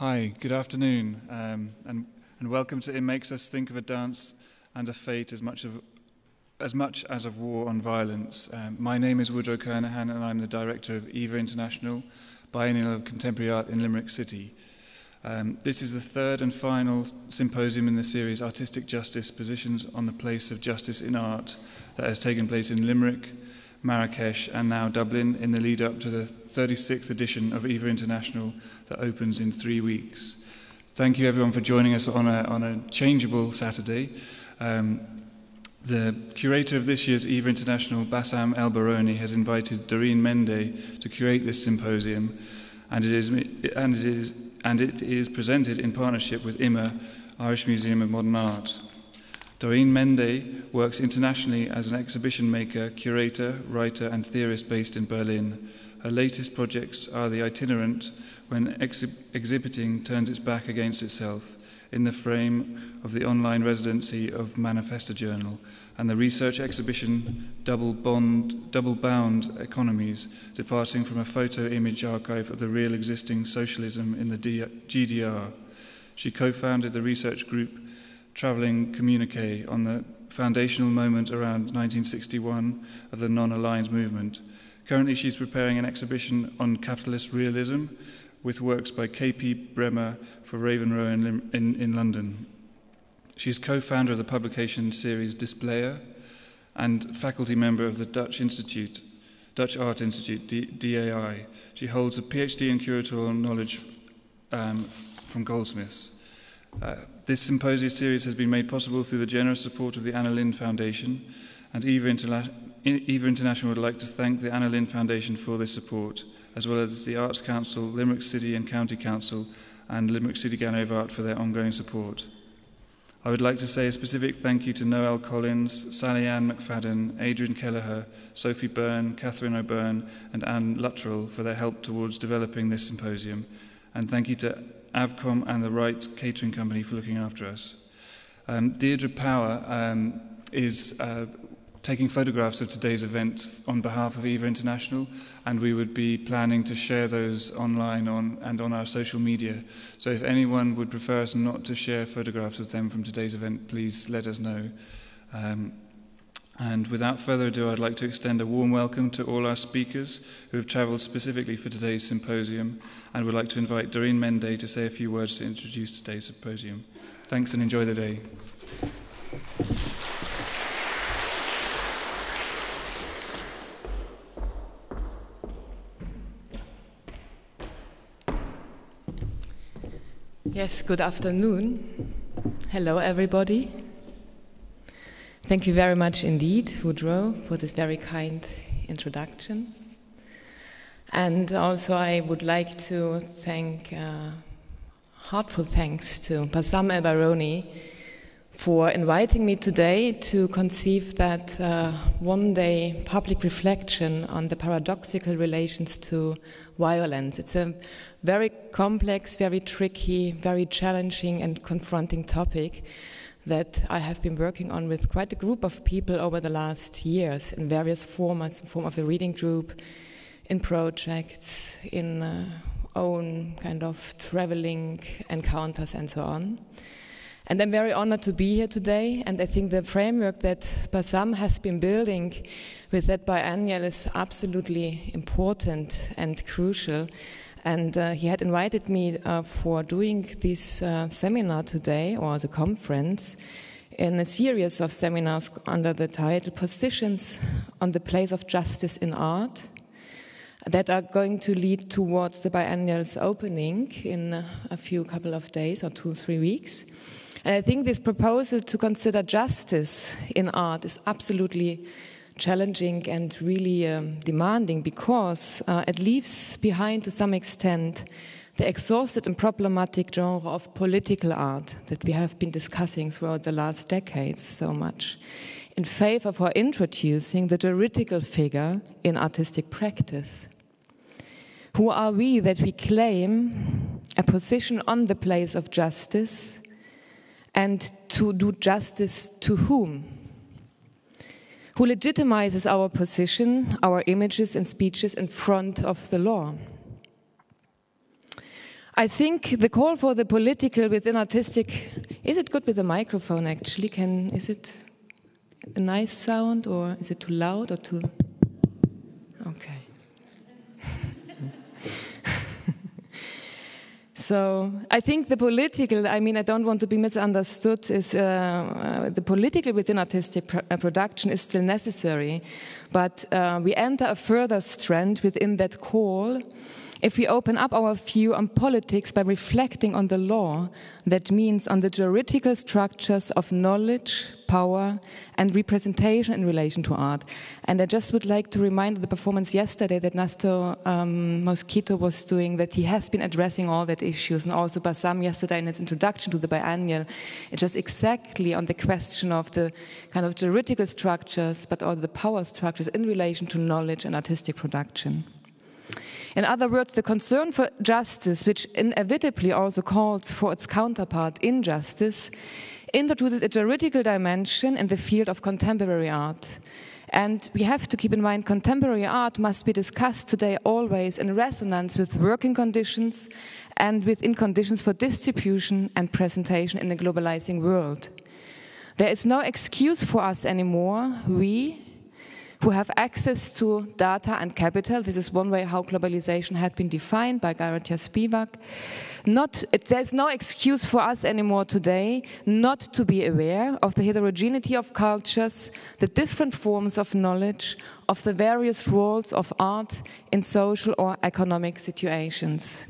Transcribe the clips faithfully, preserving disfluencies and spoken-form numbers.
Hi, good afternoon, um, and, and welcome to It Makes Us Think of a Dance and a Fate as much, of, as, much as of War on Violence. Um, my name is Woodrow Kernohan, and I'm the director of EVA International, Biennial of Contemporary Art in Limerick City. Um, this is the third and final symposium in the series Artistic Justice, Positions on the Place of Justice in Art, that has taken place in Limerick, Marrakech and now Dublin in the lead up to the thirty-sixth edition of EVA International that opens in three weeks. Thank you everyone for joining us on a, on a changeable Saturday. Um, the curator of this year's EVA International, Bassam El Baroni, has invited Doreen Mende to curate this symposium, and it is, and it is, and it is presented in partnership with IMMA, Irish Museum of Modern Art. Doreen Mende works internationally as an exhibition maker, curator, writer, and theorist based in Berlin. Her latest projects are The Itinerant, When ex Exhibiting Turns Its Back Against Itself, in the frame of the online residency of Manifesta Journal, and the research exhibition Double, Bond, Double Bound Economies, departing from a photo-image archive of the real existing socialism in the G D R. She co-founded the research group Travelling Communique on the foundational moment around nineteen sixty-one of the non-aligned movement. Currently, she's preparing an exhibition on capitalist realism with works by K P Bremer for Raven Row in, in, in London. She's co-founder of the publication series Displayer and faculty member of the Dutch Institute, Dutch Art Institute, D A I. She holds a PhD in curatorial knowledge um, from Goldsmiths. Uh, this symposium series has been made possible through the generous support of the Anna Lindh Foundation, and EVA, Interla EVA International would like to thank the Anna Lindh Foundation for this support, as well as the Arts Council, Limerick City and County Council, and Limerick City Gallery of Art for their ongoing support. I would like to say a specific thank you to Noel Collins, Sally Ann McFadden, Adrian Kelleher, Sophie Byrne, Catherine O'Byrne and Anne Luttrell for their help towards developing this symposium, and thank you to Avcom and the Wright Catering Company for looking after us. Um, Deirdre Power um, is uh, taking photographs of today's event on behalf of EVA International, and we would be planning to share those online on, and on our social media. So if anyone would prefer us not to share photographs of them from today's event, please let us know. Um, and without further ado, I'd like to extend a warm welcome to all our speakers who have travelled specifically for today's symposium, and would like to invite Doreen Mende to say a few words to introduce today's symposium. Thanks and enjoy the day. Yes, good afternoon. Hello everybody. Thank you very much indeed, Woodrow, for this very kind introduction. And also I would like to thank, uh, heartful thanks to Bassam El Baroni for inviting me today to conceive that uh, one day public reflection on the paradoxical relations to violence. It's a very complex, very tricky, very challenging and confronting topic that I have been working on with quite a group of people over the last years in various formats, in form of a reading group, in projects, in uh, own kind of traveling encounters and so on. And I'm very honored to be here today, and I think the framework that Bassam has been building with that biennial is absolutely important and crucial. And uh, he had invited me uh, for doing this uh, seminar today, or the conference, in a series of seminars under the title Positions on the Place of Justice in Art, that are going to lead towards the biennial's opening in a few couple of days, or two, three weeks. And I think this proposal to consider justice in art is absolutely challenging and really um, demanding, because uh, it leaves behind to some extent the exhausted and problematic genre of political art that we have been discussing throughout the last decades so much, in favor for introducing the juridical figure in artistic practice. Who are we that we claim a position on the place of justice, and to do justice to whom? Who legitimizes our position, our images and speeches in front of the law? I think the call for the political within artistic, is it good with the microphone actually? Can, is it a nice sound or is it too loud or too? Okay. So I think the political, I mean, I don't want to be misunderstood, is uh, uh, the political within artistic pr uh, production is still necessary, but uh, we enter a further strand within that call if we open up our view on politics by reflecting on the law, that means on the juridical structures of knowledge, power, and representation in relation to art. And I just would like to remind the performance yesterday that Nasto um, Mosquito was doing, that he has been addressing all that issues, and also Bassam yesterday in its introduction to the biennial, it's just exactly on the question of the kind of juridical structures, but all the power structures in relation to knowledge and artistic production. In other words, the concern for justice, which inevitably also calls for its counterpart, injustice, introduces a juridical dimension in the field of contemporary art. And we have to keep in mind contemporary art must be discussed today always in resonance with working conditions and within conditions for distribution and presentation in a globalizing world. There is no excuse for us anymore, we, who have access to data and capital. This is one way how globalization had been defined by Garantja Spivak. Not, it, there's no excuse for us anymore today not to be aware of the heterogeneity of cultures, the different forms of knowledge, of the various roles of art in social or economic situations.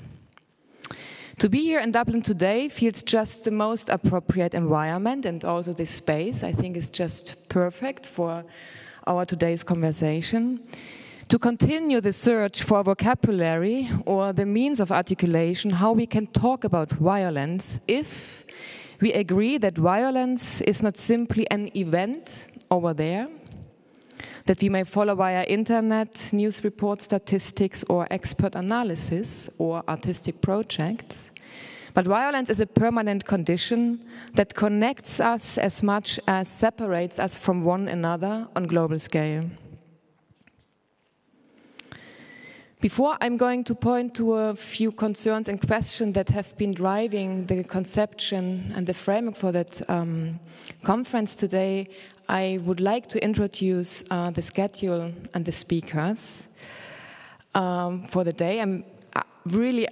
To be here in Dublin today feels just the most appropriate environment, and also this space, I think, is just perfect for our today's conversation. To continue the search for vocabulary or the means of articulation, how we can talk about violence if we agree that violence is not simply an event over there, that we may follow via internet, news reports, statistics, or expert analysis, or artistic projects. But violence is a permanent condition that connects us as much as separates us from one another on global scale. Before I'm going to point to a few concerns and questions that have been driving the conception and the framework for that um, conference today, I would like to introduce uh, the schedule and the speakers um, for the day. I'm really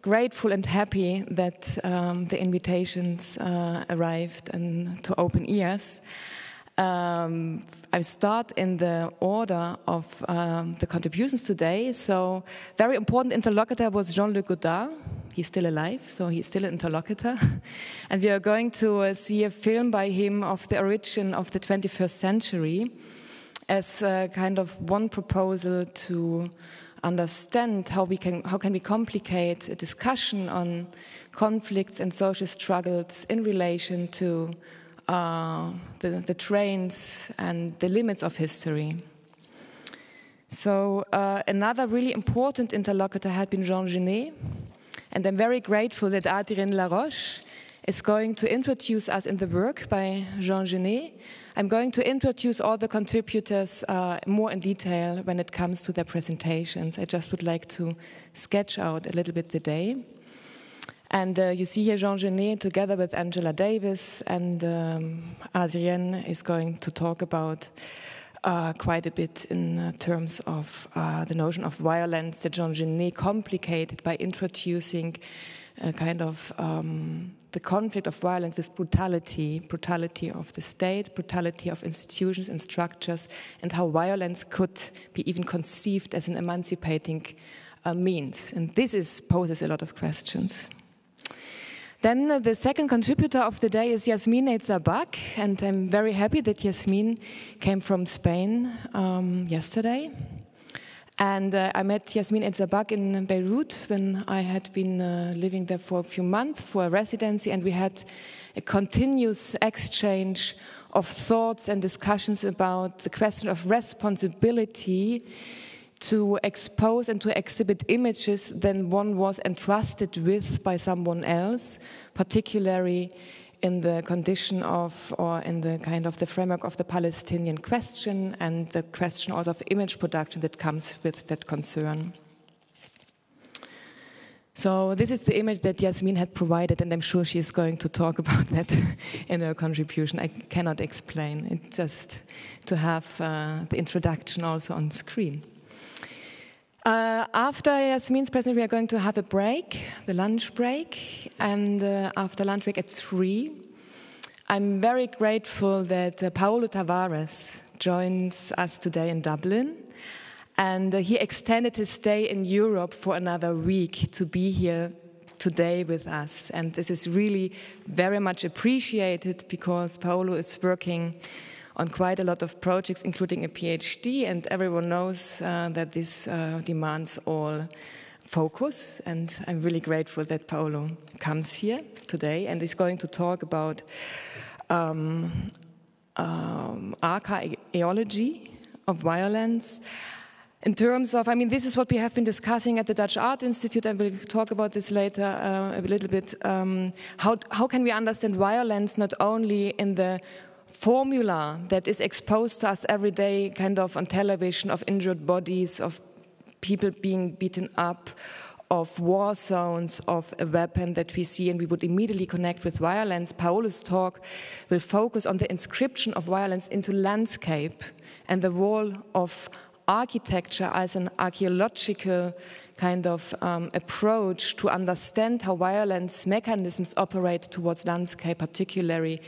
grateful and happy that um, the invitations uh, arrived and to open ears. Um, I start in the order of um, the contributions today. So, very important interlocutor was Jean-Luc Godard. He's still alive, so he's still an interlocutor. And we are going to uh, see a film by him of the origin of the twenty-first century as uh, kind of one proposal to understand how we can how can we complicate a discussion on conflicts and social struggles in relation to uh, the, the trains and the limits of history. So uh, another really important interlocutor had been Jean Genet, and I'm very grateful that Hadrien Laroche is going to introduce us in the work by Jean Genet. I'm going to introduce all the contributors uh, more in detail when it comes to their presentations. I just would like to sketch out a little bit the day. And uh, you see here Jean Genet together with Angela Davis, and um, Adrian is going to talk about uh, quite a bit in uh, terms of uh, the notion of violence that Jean Genet complicated by introducing a kind of um, the conflict of violence with brutality, brutality of the state, brutality of institutions and structures, and how violence could be even conceived as an emancipating uh, means. And this is, poses a lot of questions. Then uh, the second contributor of the day is Yasmine Eid-Sabbagh, and I'm very happy that Yasmine came from Spain um, yesterday. And uh, I met Yasmine Eid-Sabbagh in Beirut when I had been uh, living there for a few months for a residency, and we had a continuous exchange of thoughts and discussions about the question of responsibility to expose and to exhibit images than one was entrusted with by someone else, particularly in the condition of, or in the kind of the framework of the Palestinian question and the question also of image production that comes with that concern. So this is the image that Yasmine had provided, and I'm sure she is going to talk about that in her contribution. I cannot explain it, just to have uh, the introduction also on screen. Uh, after Yasmin's presentation, we are going to have a break, the lunch break, and uh, after lunch break at three, I'm very grateful that uh, Paolo Tavares joins us today in Dublin. And he extended his stay in Europe for another week to be here today with us. And this is really very much appreciated, because Paolo is working on quite a lot of projects, including a PhD, and everyone knows uh, that this uh, demands all focus. And I'm really grateful that Paolo comes here today and is going to talk about um, um, archaeology of violence. In terms of, I mean, this is what we have been discussing at the Dutch Art Institute, and we'll talk about this later uh, a little bit. Um, how, how can we understand violence not only in the formula that is exposed to us every day, kind of on television, of injured bodies, of people being beaten up, of war zones, of a weapon that we see and we would immediately connect with violence. Paolo's talk will focus on the inscription of violence into landscape and the wall of architecture as an archaeological kind of um, approach to understand how violence mechanisms operate towards landscape, particularly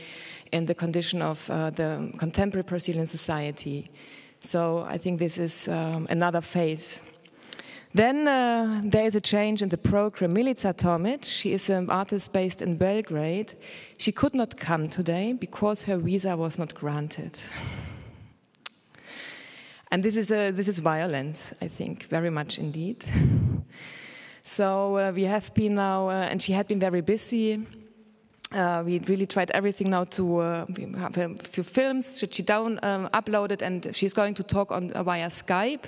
in the condition of uh, the contemporary Brazilian society. So I think this is um, another phase. Then uh, there is a change in the program. Milica Tomić, she is an artist based in Belgrade. She could not come today because her visa was not granted. And this is, a, this is violence, I think, very much indeed. So uh, we have been now, uh, and she had been very busy. Uh, we really tried everything now to uh, have a few films that she down, um, uploaded, and she's going to talk on uh, via Skype.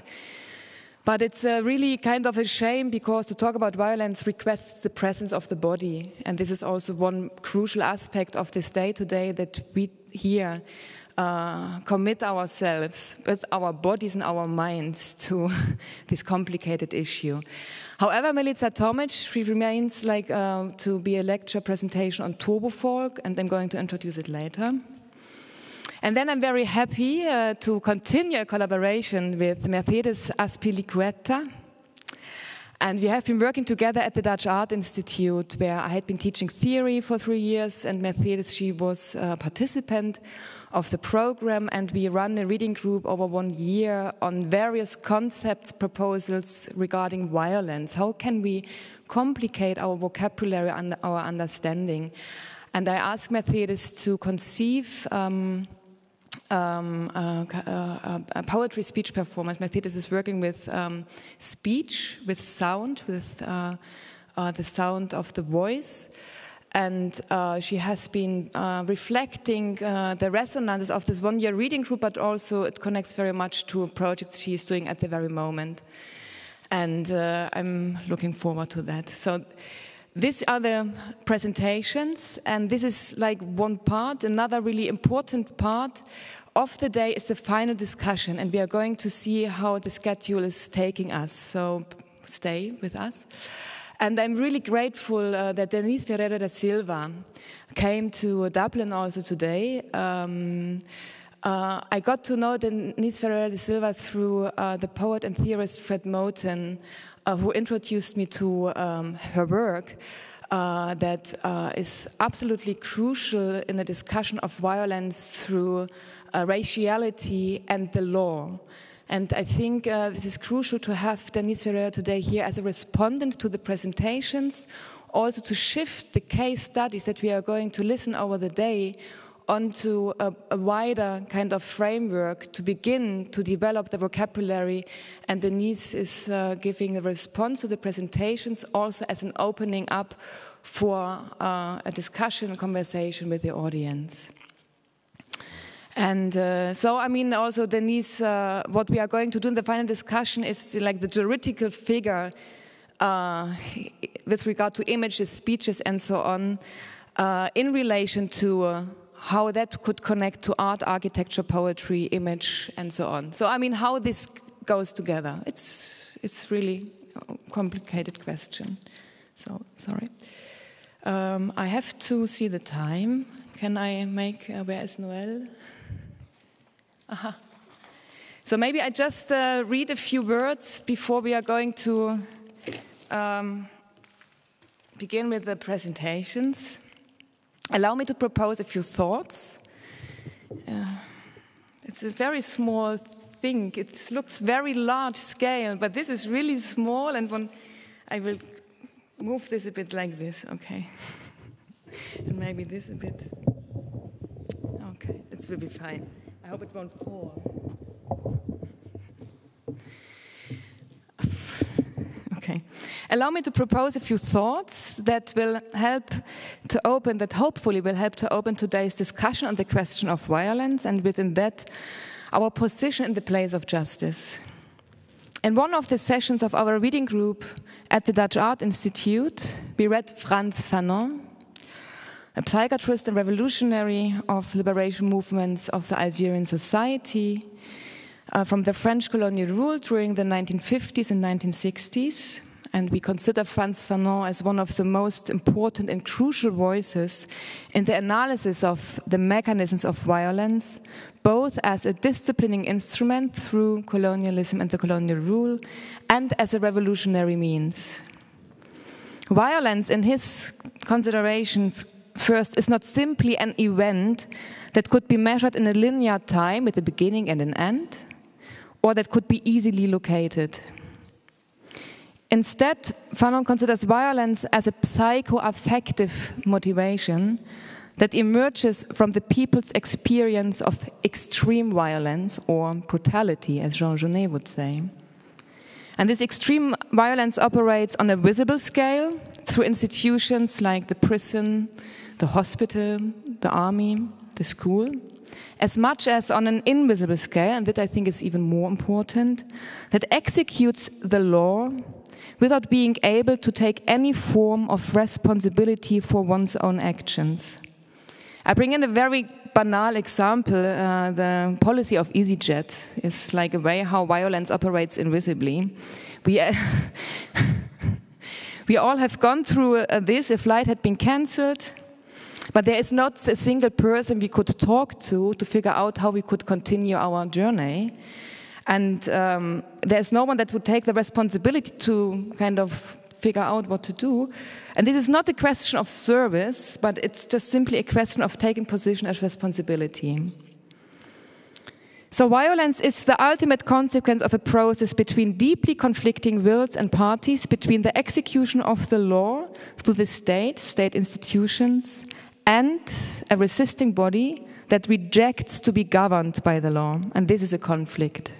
But it's uh, really kind of a shame, because to talk about violence requests the presence of the body. And this is also one crucial aspect of this day today, that we hear. Uh, commit ourselves with our bodies and our minds to this complicated issue. However, Milica Tomić, she remains like uh, to be a lecture presentation on Turbo Folk, and I'm going to introduce it later. And then I'm very happy uh, to continue a collaboration with Mercedes Azpilicueta. And we have been working together at the Dutch Art Institute, where I had been teaching theory for three years, and Mercedes, she was a participant of the program, and we run a reading group over one year on various concepts, proposals regarding violence. How can we complicate our vocabulary and our understanding? And I asked Mercedes to conceive um, Um, uh, uh, a poetry speech performance. Matthias is working with um, speech, with sound, with uh, uh, the sound of the voice. And uh, she has been uh, reflecting uh, the resonances of this one-year reading group, but also it connects very much to a project she is doing at the very moment. And uh, I'm looking forward to that. So. These are the presentations, and this is like one part. Another really important part of the day is the final discussion, and we are going to see how the schedule is taking us, so stay with us. And I'm really grateful uh, that Denise Ferreira da Silva came to Dublin also today. Um, uh, I got to know Denise Ferreira da Silva through uh, the poet and theorist Fred Moten, Uh, who introduced me to um, her work uh, that uh, is absolutely crucial in the discussion of violence through uh, raciality and the law. And I think uh, this is crucial to have Denise Ferreira today here as a respondent to the presentations, also to shift the case studies that we are going to listen over the day onto a, a wider kind of framework to begin to develop the vocabulary. And Denise is uh, giving a response to the presentations also as an opening up for uh, a discussion, conversation with the audience. And uh, so, I mean, also Denise, uh, what we are going to do in the final discussion is like the juridical figure uh, with regard to images, speeches, and so on, uh, in relation to uh, how that could connect to art, architecture, poetry, image, and so on. So, I mean, how this goes together. It's, it's really a complicated question. So, sorry. Um, I have to see the time. Can I make... Uh, where is Noel? Aha. Uh-huh. So maybe I just uh, read a few words before we are going to um, begin with the presentations. Allow me to propose a few thoughts. Uh, it's a very small thing. It looks very large scale, but this is really small. And when I will move this a bit like this, okay. And maybe this a bit. Okay, this will be fine. I hope it won't fall. Okay. Allow me to propose a few thoughts that will help to open, that hopefully will help to open today's discussion on the question of violence, and within that, our position in the place of justice. In one of the sessions of our reading group at the Dutch Art Institute, we read Frantz Fanon, a psychiatrist and revolutionary of liberation movements of the Algerian society, Uh, from the French colonial rule during the nineteen fifties and nineteen sixties, and we consider Frantz Fanon as one of the most important and crucial voices in the analysis of the mechanisms of violence, both as a disciplining instrument through colonialism and the colonial rule, and as a revolutionary means. Violence, in his consideration, first, is not simply an event that could be measured in a linear time with a beginning and an end, or that could be easily located. Instead, Fanon considers violence as a psycho-affective motivation that emerges from the people's experience of extreme violence or brutality, as Jean Genet would say. And this extreme violence operates on a visible scale through institutions like the prison, the hospital, the army, the school, as much as on an invisible scale, and that I think is even more important, that executes the law without being able to take any form of responsibility for one's own actions. I bring in a very banal example. Uh, the policy of EasyJet is like a way how violence operates invisibly. We... Uh, We all have gone through uh, this. A flight had been cancelled, but there is not a single person we could talk to to figure out how we could continue our journey. And um, there is no one that would take the responsibility to kind of figure out what to do. And this is not a question of service, but it's just simply a question of taking position as responsibility. So violence is the ultimate consequence of a process between deeply conflicting wills and parties, between the execution of the law through the state, state institutions, and a resisting body that rejects to be governed by the law. And this is a conflict.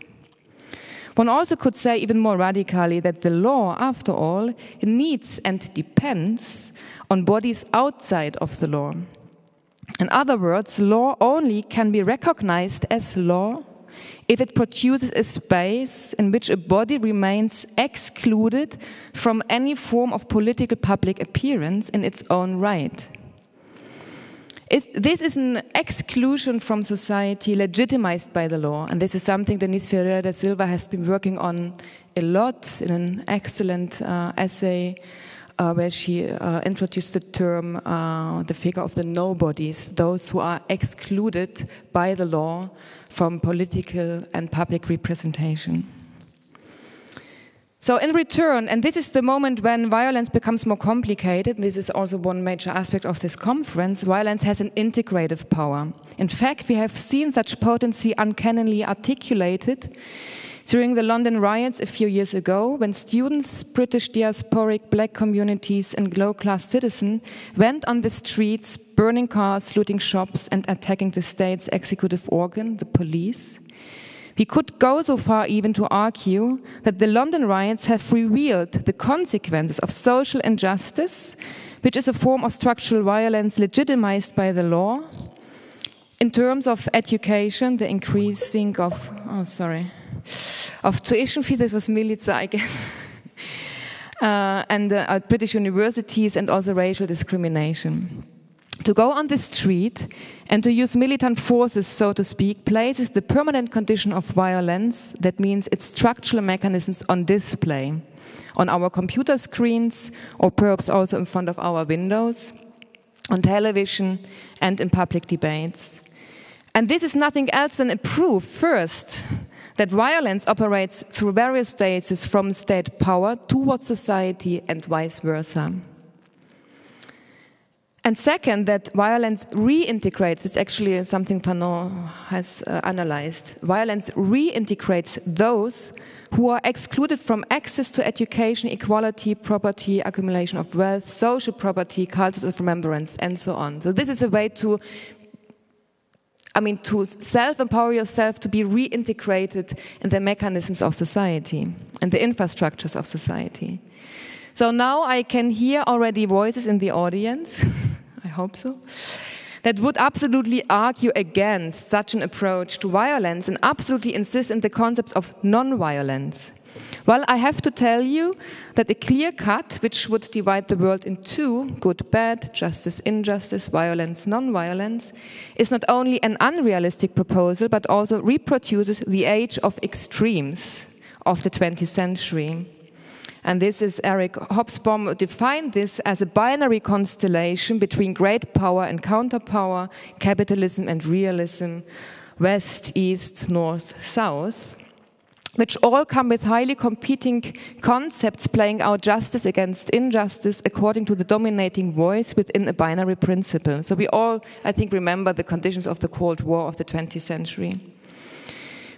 One also could say even more radically that the law, after all, needs and depends on bodies outside of the law. In other words, law only can be recognized as law if it produces a space in which a body remains excluded from any form of political public appearance in its own right. It, this is an exclusion from society legitimized by the law, and this is something Denise Ferreira da Silva has been working on a lot in an excellent uh, essay, Uh, where she uh, introduced the term, uh, the figure of the nobodies, those who are excluded by the law from political and public representation. So in return, and this is the moment when violence becomes more complicated, and this is also one major aspect of this conference, violence has an integrative power. In fact, we have seen such potency uncannily articulated during the London riots a few years ago, when students, British diasporic black communities and low-class citizens went on the streets, burning cars, looting shops, and attacking the state's executive organ, the police. We could go so far even to argue that the London riots have revealed the consequences of social injustice, which is a form of structural violence legitimized by the law. In terms of education, the increasing of... Oh, sorry. Of tuition fees, this was Milica, I guess, uh, and uh, at British universities, and also racial discrimination. To go on the street and to use militant forces, so to speak, places the permanent condition of violence, that means its structural mechanisms, on display. on our computer screens, or perhaps also in front of our windows, on television, and in public debates. And this is nothing else than a proof, first, that violence operates through various stages from state power towards society and vice versa. And second, that violence reintegrates, it's actually something Fanon has uh, analyzed, violence reintegrates those who are excluded from access to education, equality, property, accumulation of wealth, social property, cultures of remembrance, and so on. So this is a way to, I mean, to self-empower yourself to be reintegrated in the mechanisms of society and the infrastructures of society. So now I can hear already voices in the audience, I hope so, that would absolutely argue against such an approach to violence and absolutely insist on the concepts of non-violence. Well, I have to tell you that a clear cut, which would divide the world in two, good, bad, justice, injustice, violence, non-violence, is not only an unrealistic proposal, but also reproduces the age of extremes of the twentieth century. And this is Eric Hobsbawm defined this as a binary constellation between great power and counterpower, capitalism and realism, west, east, north, south, which all come with highly competing concepts playing out justice against injustice according to the dominating voice within a binary principle. So we all, I think, remember the conditions of the Cold War of the twentieth century.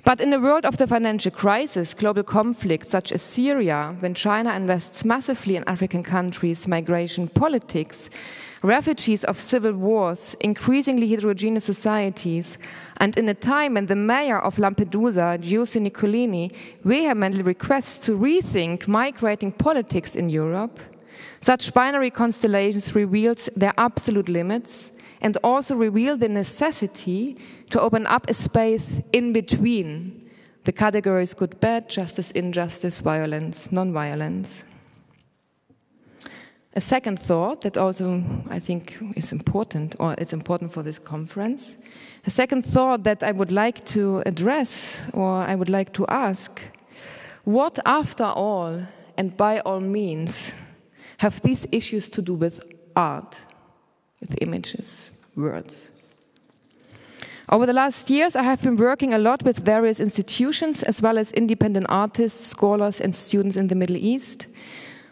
But in the world of the financial crisis, global conflicts such as Syria, when China invests massively in African countries, migration politics, refugees of civil wars, increasingly heterogeneous societies, and in a time when the mayor of Lampedusa, Giuseppe Nicolini, vehemently requests to rethink migrating politics in Europe, such binary constellations revealed their absolute limits and also reveal the necessity to open up a space in between the categories good, bad, justice, injustice, violence, non-violence. A second thought that also I think is important, or it's important for this conference, a second thought that I would like to address, or I would like to ask, what after all and by all means have these issues to do with art? With images, words. Over the last years, I have been working a lot with various institutions as well as independent artists, scholars, and students in the Middle East,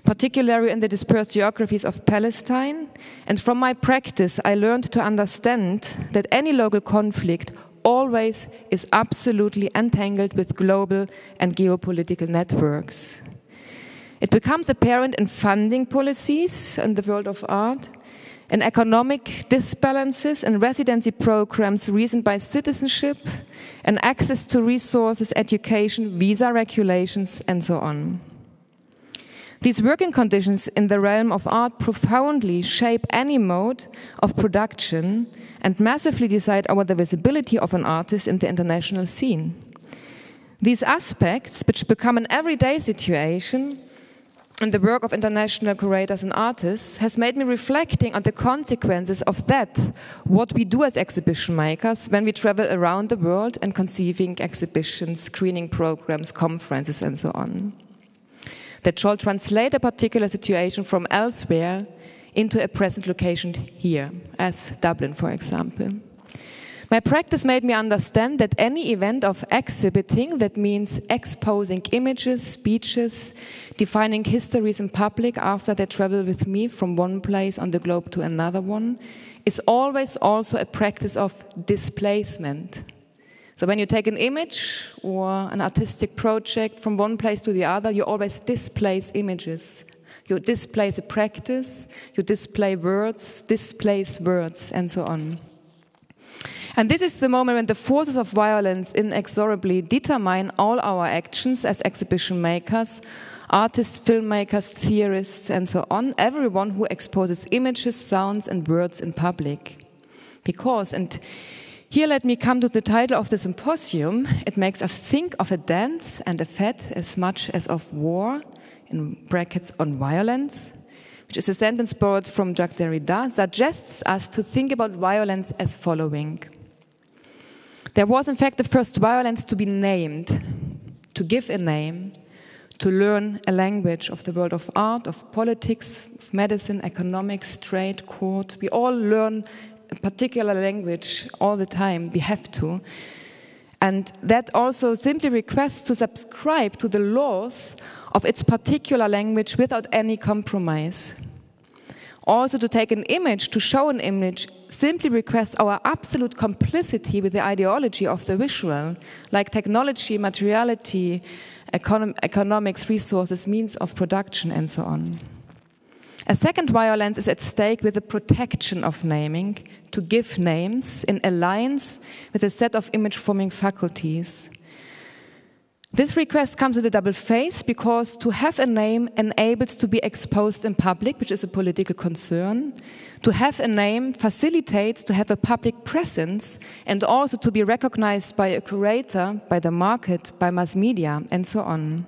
particularly in the dispersed geographies of Palestine. And from my practice, I learned to understand that any local conflict always is absolutely entangled with global and geopolitical networks. It becomes apparent in funding policies in the world of art, in economic disbalances and residency programs reasoned by citizenship and access to resources, education, visa regulations, and so on. These working conditions in the realm of art profoundly shape any mode of production and massively decide over the visibility of an artist in the international scene. These aspects, which become an everyday situation, and the work of international curators and artists has made me reflecting on the consequences of that, what we do as exhibition makers when we travel around the world and conceiving exhibitions, screening programs, conferences, and so on. That shall translate a particular situation from elsewhere into a present location here, as Dublin, for example. My practice made me understand that any event of exhibiting, that means exposing images, speeches, defining histories in public after they travel with me from one place on the globe to another one, is always also a practice of displacement. So when you take an image or an artistic project from one place to the other, you always displace images. You displace a practice, you display words, displace words, and so on. And this is the moment when the forces of violence inexorably determine all our actions as exhibition makers, artists, filmmakers, theorists, and so on, everyone who exposes images, sounds, and words in public. Because, and here let me come to the title of the symposium, it makes us think of a dance and a fete as much as of war, in brackets on violence, which is a sentence borrowed from Jacques Derrida, suggests us to think about violence as following. There was, in fact, the first violence to be named, to give a name, to learn a language of the world of art, of politics, of medicine, economics, trade, court. We all learn a particular language all the time. We have to. And that also simply requests to subscribe to the laws of its particular language without any compromise. Also, to take an image, to show an image, simply requests our absolute complicity with the ideology of the visual, like technology, materiality, econom economics, resources, means of production, and so on. A second violence is at stake with the protection of naming, to give names in alliance with a set of image-forming faculties. This request comes with a double face, because to have a name enables to be exposed in public, which is a political concern. To have a name facilitates to have a public presence and also to be recognized by a curator, by the market, by mass media, and so on.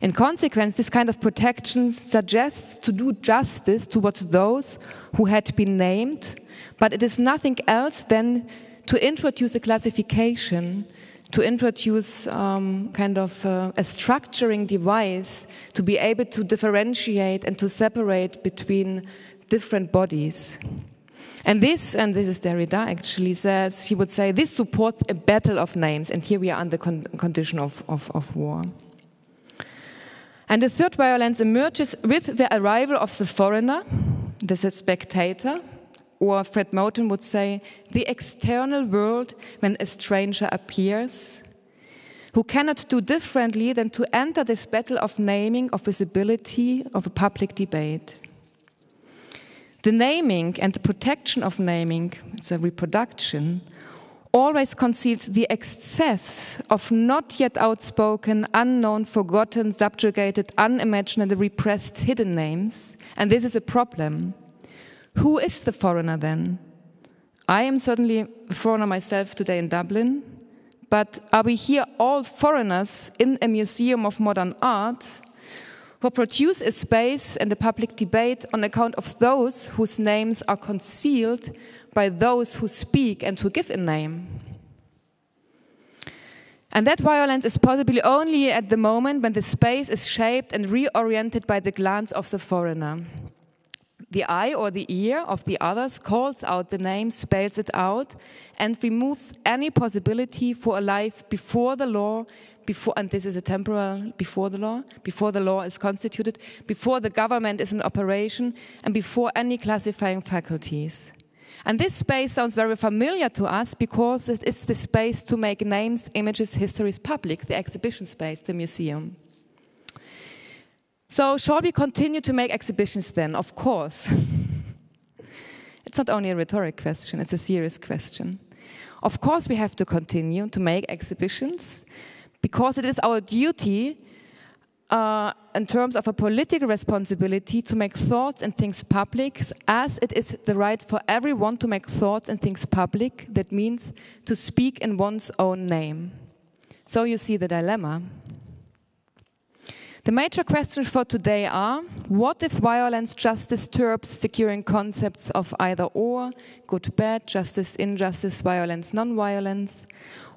In consequence, this kind of protection suggests to do justice towards those who had been named, but it is nothing else than to introduce a classification, to introduce um, kind of uh, a structuring device to be able to differentiate and to separate between different bodies. And this, and this is Derrida actually says, he would say, this supports a battle of names, and here we are under con condition of, of, of war. And the third violence emerges with the arrival of the foreigner, the spectator, or Fred Moten would say, the external world when a stranger appears, who cannot do differently than to enter this battle of naming, of visibility, of a public debate. The naming and the protection of naming, it's a reproduction, always conceals the excess of not yet outspoken, unknown, forgotten, subjugated, unimaginable, repressed, hidden names, and this is a problem. Who is the foreigner then? I am certainly a foreigner myself today in Dublin, but are we here all foreigners in a museum of modern art who produce a space and a public debate on account of those whose names are concealed by those who speak and who give a name? And that violence is possible only at the moment when the space is shaped and reoriented by the glance of the foreigner. The eye or the ear of the others calls out the name, spells it out, and removes any possibility for a life before the law, before, and this is a temporal before the law, before the law is constituted, before the government is in operation, and before any classifying faculties. And this space sounds very familiar to us because it is the space to make names, images, histories public, the exhibition space, the museum. So shall we continue to make exhibitions then? Of course. It's not only a rhetoric question, it's a serious question. Of course we have to continue to make exhibitions because it is our duty uh, in terms of a political responsibility to make thoughts and things public, as it is the right for everyone to make thoughts and things public. That means to speak in one's own name. So you see the dilemma. The major questions for today are, what if violence just disturbs securing concepts of either or, good, bad, justice, injustice, violence, non-violence?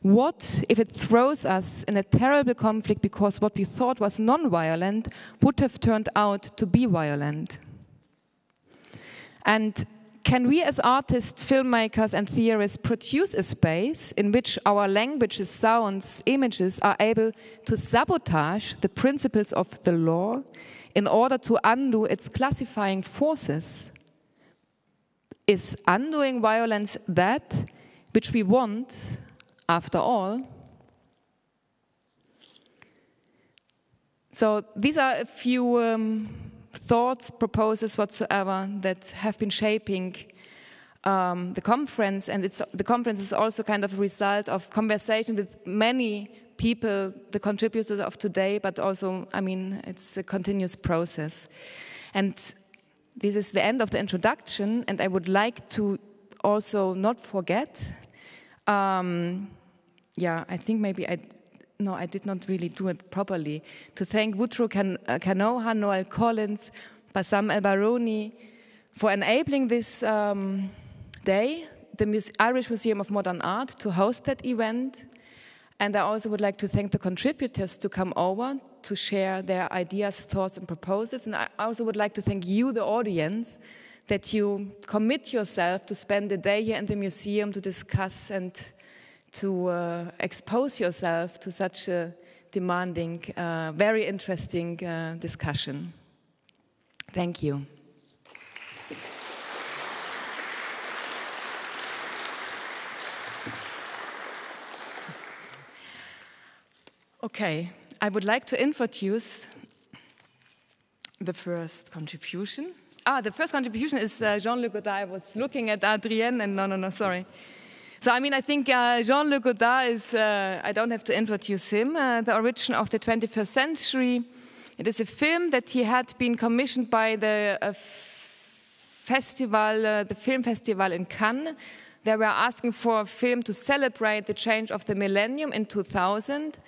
What if it throws us in a terrible conflict because what we thought was non-violent would have turned out to be violent? And can we as artists, filmmakers and theorists produce a space in which our languages, sounds, images are able to sabotage the principles of the law in order to undo its classifying forces? Is undoing violence that which we want, after all? So these are a few um, thoughts, proposals, whatsoever, that have been shaping um, the conference, and it's, the conference is also kind of a result of conversation with many people, the contributors of today, but also, I mean, it's a continuous process. And this is the end of the introduction, and I would like to also not forget, um, yeah, I think maybe I... No, I did not really do it properly. To thank Woodrow Kernohan, Noel Collins, Bassam El Baroni for enabling this um, day, the Irish Museum of Modern Art, to host that event, And I also would like to thank the contributors to come over to share their ideas, thoughts, and proposals. And I also would like to thank you, the audience, that you commit yourself to spend a day here in the museum to discuss and to uh, expose yourself to such a demanding, uh, very interesting uh, discussion. Thank you. Okay, I would like to introduce the first contribution. Ah, the first contribution is uh, Jean-Luc Godard. I was looking at Adrienne and no, no, no, sorry. So, I mean, I think uh, Jean-Luc Godard is, uh, I don't have to introduce him, uh, the origin of the twenty-first century. It is a film that he had been commissioned by the uh, festival, uh, the film festival in Cannes. They were asking for a film to celebrate the change of the millennium in two thousand.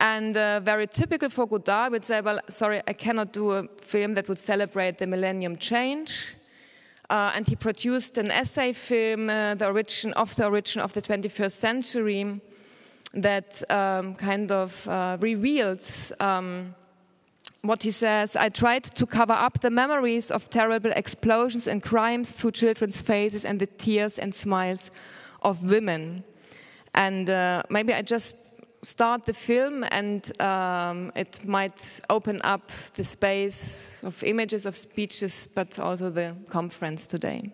And uh, very typical for Godard would say, well, sorry, I cannot do a film that would celebrate the millennium change. Uh, and he produced an essay film, uh, the origin of the origin of the twenty-first century, that um, kind of uh, reveals um, what he says. I tried to cover up the memories of terrible explosions and crimes through children's faces and the tears and smiles of women. And uh, maybe I just start the film, and um, it might open up the space of images, of speeches, but also the conference today.